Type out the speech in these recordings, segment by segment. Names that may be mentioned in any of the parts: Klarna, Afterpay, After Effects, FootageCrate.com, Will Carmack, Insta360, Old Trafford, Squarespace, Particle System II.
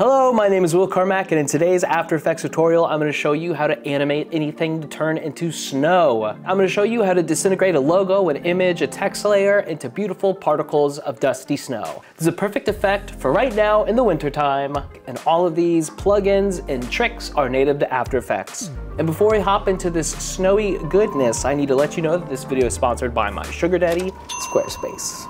Hello, my name is Will Carmack, and in today's After Effects tutorial, I'm going to show you how to animate anything to turn into snow. I'm going to show you how to disintegrate a logo, an image, a text layer into beautiful particles of dusty snow. This is a perfect effect for right now in the wintertime, and all of these plugins and tricks are native to After Effects. And before I hop into this snowy goodness, I need to let you know that this video is sponsored by my sugar daddy, Squarespace.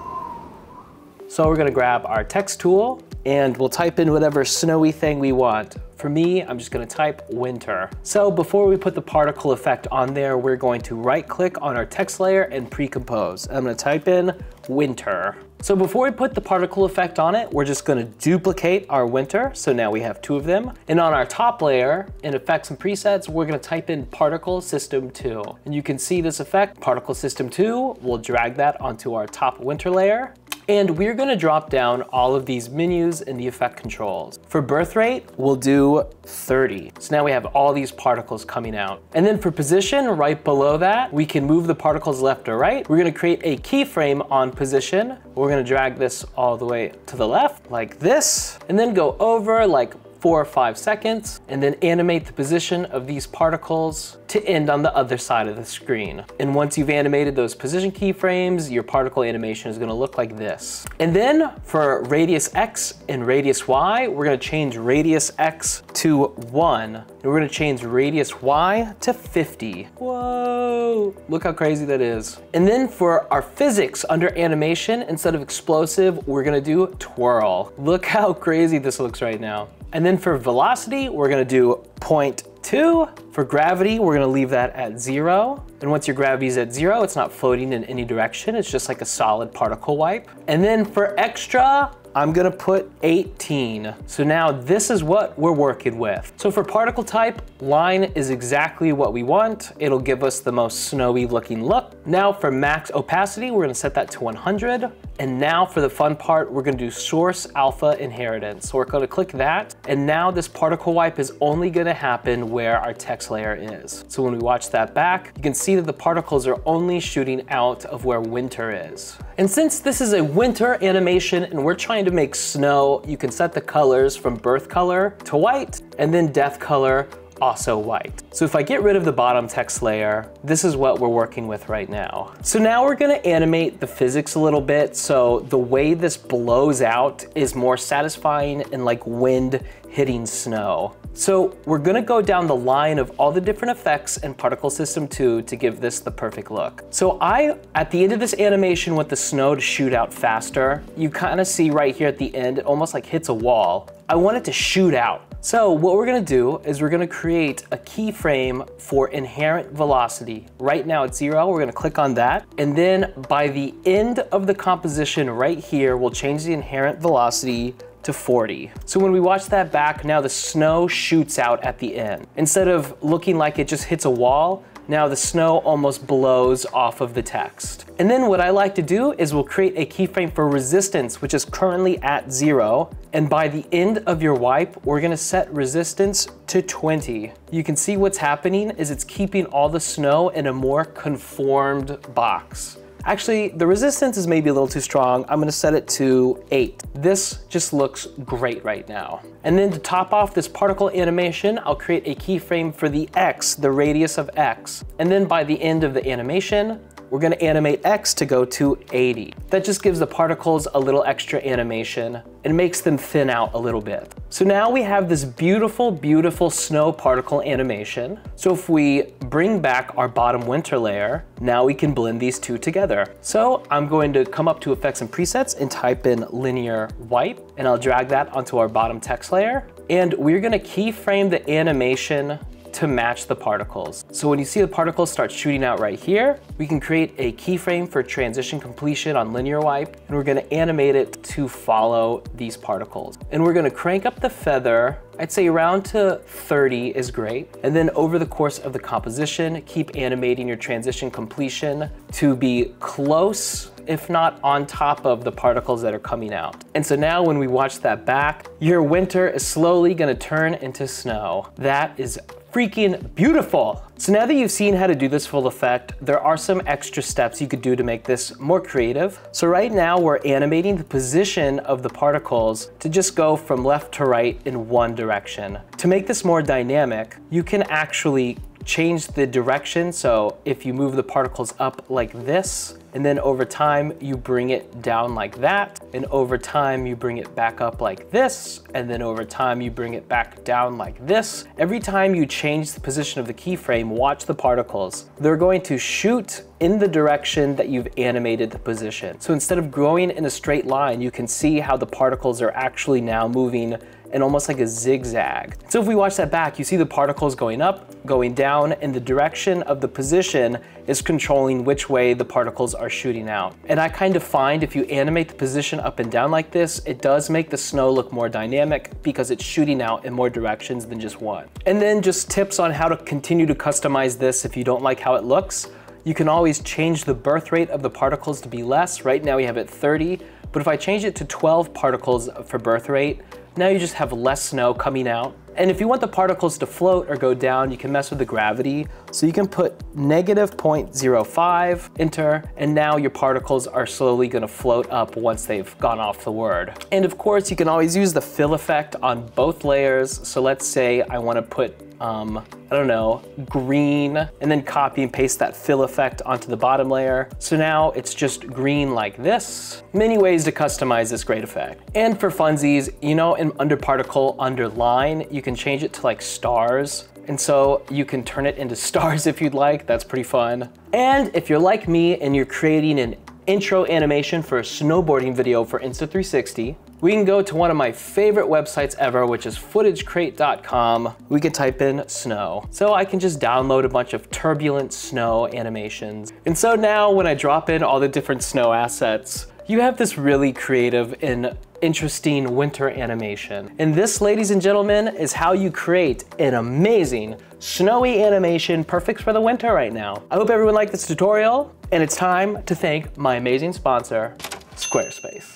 So we're going to grab our text tool, and we'll type in whatever snowy thing we want. For me, I'm just gonna type winter. So before we put the particle effect on there, we're going to right click on our text layer and pre-compose. I'm gonna type in winter. So before we put the particle effect on it, we're just gonna duplicate our winter. So now we have two of them. And on our top layer, in effects and presets, we're gonna type in Particle System 2. And you can see this effect, Particle System 2. We'll drag that onto our top winter layer. And we're gonna drop down all of these menus and the effect controls. For birth rate, we'll do 30. So now we have all these particles coming out. And then for position, right below that, we can move the particles left or right. We're gonna create a keyframe on position. We're gonna drag this all the way to the left, like this, and then go over like 4 or 5 seconds, and then animate the position of these particles to end on the other side of the screen. And once you've animated those position keyframes, your particle animation is gonna look like this. And then for radius X and radius Y, we're gonna change radius X to 1, and we're gonna change radius Y to 50. Whoa, look how crazy that is. And then for our physics under animation, instead of explosive, we're gonna do twirl. Look how crazy this looks right now. And then for velocity, we're gonna do 0.2. For gravity, we're gonna leave that at 0. And once your gravity's at 0, it's not floating in any direction. It's just like a solid particle wipe. And then for extra, I'm gonna put 18. So now this is what we're working with. So for particle type, line is exactly what we want. It'll give us the most snowy looking look. Now for max opacity, we're gonna set that to 100. And now for the fun part, we're gonna do source alpha inheritance. So we're gonna click that. And now this particle wipe is only gonna happen where our text layer is. So when we watch that back, you can see that the particles are only shooting out of where winter is. And since this is a winter animation and we're trying to make snow, you can set the colors from birth color to white and then death color also white. So if I get rid of the bottom text layer, this is what we're working with right now. So now we're gonna animate the physics a little bit, so the way this blows out is more satisfying and like wind hitting snow. So we're gonna go down the line of all the different effects in Particle System 2 to give this the perfect look. So I, at the end of this animation, want the snow to shoot out faster. You kinda see right here at the end, it almost like hits a wall. I want it to shoot out. So what we're gonna do is we're gonna create a keyframe for inherent velocity. Right now it's 0, we're gonna click on that. And then by the end of the composition right here, we'll change the inherent velocity to 40. So when we watch that back, now the snow shoots out at the end. Instead of looking like it just hits a wall, now the snow almost blows off of the text. And then what I like to do is we'll create a keyframe for resistance, which is currently at 0. And by the end of your wipe, we're gonna set resistance to 20. You can see what's happening is it's keeping all the snow in a more conformed box. Actually, the resistance is maybe a little too strong. I'm gonna set it to 8. This just looks great right now. And then to top off this particle animation, I'll create a keyframe for the X, the radius of X. And then by the end of the animation, we're gonna animate X to go to 80. That just gives the particles a little extra animation and makes them thin out a little bit. So now we have this beautiful, beautiful snow particle animation. So if we bring back our bottom winter layer, now we can blend these two together. So I'm going to come up to effects and presets and type in linear wipe, and I'll drag that onto our bottom text layer. And we're gonna keyframe the animation to match the particles. So when you see the particles start shooting out right here, we can create a keyframe for transition completion on linear wipe, and we're gonna animate it to follow these particles. And we're gonna crank up the feather, I'd say around to 30 is great. And then over the course of the composition, keep animating your transition completion to be close if not on top of the particles that are coming out. And so now when we watch that back, your winter is slowly gonna turn into snow. That is freaking beautiful. So now that you've seen how to do this full effect, there are some extra steps you could do to make this more creative. So right now we're animating the position of the particles to just go from left to right in one direction. To make this more dynamic, you can actually change the direction. So if you move the particles up like this, and then over time you bring it down like that, and over time you bring it back up like this, and then over time you bring it back down like this. Every time you change the position of the keyframe, watch the particles. They're going to shoot in the direction that you've animated the position. So instead of growing in a straight line, you can see how the particles are actually now moving and almost like a zigzag. So if we watch that back, you see the particles going up, going down, and the direction of the position is controlling which way the particles are shooting out. And I kind of find if you animate the position up and down like this, it does make the snow look more dynamic because it's shooting out in more directions than just one. And then just tips on how to continue to customize this if you don't like how it looks. You can always change the birth rate of the particles to be less. Right now we have it 30, but if I change it to 12 particles for birth rate, now you just have less snow coming out. And if you want the particles to float or go down, you can mess with the gravity. So you can put -0.05, enter, and now your particles are slowly gonna float up once they've gone off the word. And of course, you can always use the fill effect on both layers. So let's say I wanna put, I don't know, green, and then copy and paste that fill effect onto the bottom layer. So now it's just green like this. Many ways to customize this great effect. And for funsies, you know, under particle, under line, you can change it to like stars. And so you can turn it into stars if you'd like. That's pretty fun. And if you're like me and you're creating an intro animation for a snowboarding video for Insta360, we can go to one of my favorite websites ever, which is FootageCrate.com. We can type in snow. So I can just download a bunch of turbulent snow animations. And so now when I drop in all the different snow assets, you have this really creative and interesting winter animation. And this, ladies and gentlemen, is how you create an amazing snowy animation perfect for the winter right now. I hope everyone liked this tutorial, and it's time to thank my amazing sponsor, Squarespace.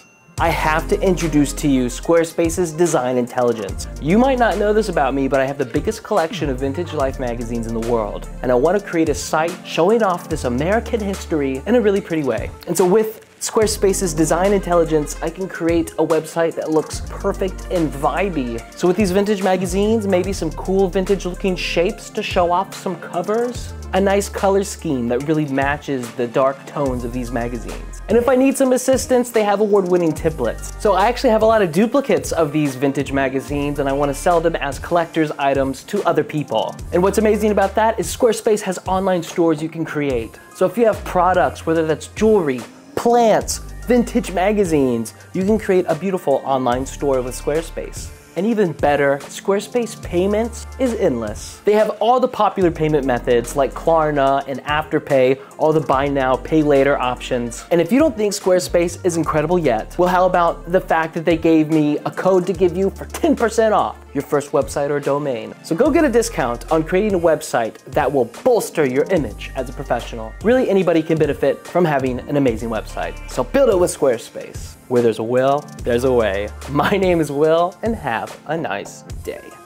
I have to introduce to you Squarespace's design intelligence. You might not know this about me, but I have the biggest collection of vintage life magazines in the world, and I want to create a site showing off this American history in a really pretty way. And so with Squarespace's design intelligence, I can create a website that looks perfect and vibey. So with these vintage magazines, maybe some cool vintage looking shapes to show off some covers, a nice color scheme that really matches the dark tones of these magazines. And if I need some assistance, they have award-winning templates. So I actually have a lot of duplicates of these vintage magazines, and I want to sell them as collector's items to other people. And what's amazing about that is Squarespace has online stores you can create. So if you have products, whether that's jewelry, plants, vintage magazines, you can create a beautiful online store with Squarespace. And even better, Squarespace Payments is endless. They have all the popular payment methods like Klarna and Afterpay, all the buy now, pay later options. And if you don't think Squarespace is incredible yet, well, how about the fact that they gave me a code to give you for 10% off your first website or domain. So go get a discount on creating a website that will bolster your image as a professional. Really, anybody can benefit from having an amazing website. So build it with Squarespace. Where there's a will, there's a way. My name is Will, and have a nice day.